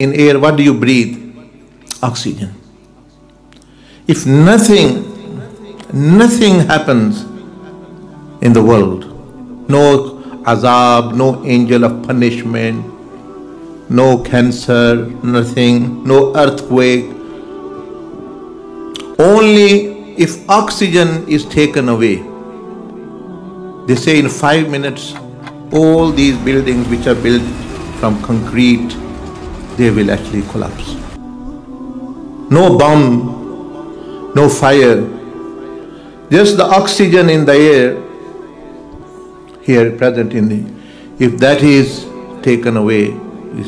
In air, what do you breathe? Oxygen. If nothing happens in the world, no azab, no angel of punishment, no cancer, nothing, no earthquake, only if oxygen is taken away. They say in 5 minutes, all these buildings which are built from concrete, they will actually collapse. No bomb, no fire, just the oxygen in the air here present in the, if that is taken away,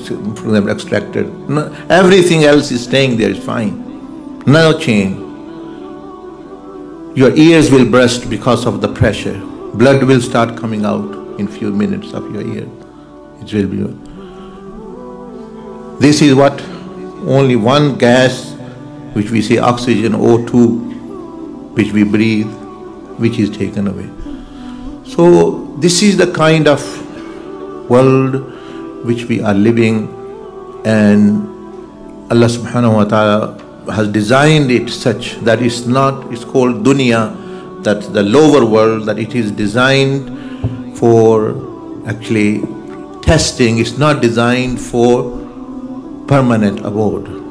from them extracted, no, everything else is staying there, is fine, no change. Your ears will burst because of the pressure, blood will start coming out in few minutes of your ear. It will be. This is what only one gas, which we say oxygen, O2, which we breathe, which is taken away. So this is the kind of world which we are living, and Allah Subhanahu Wa Ta'ala has designed it such that it's not, it's called dunya, that the lower world, that it is designed for actually testing, it's not designed for permanent abode.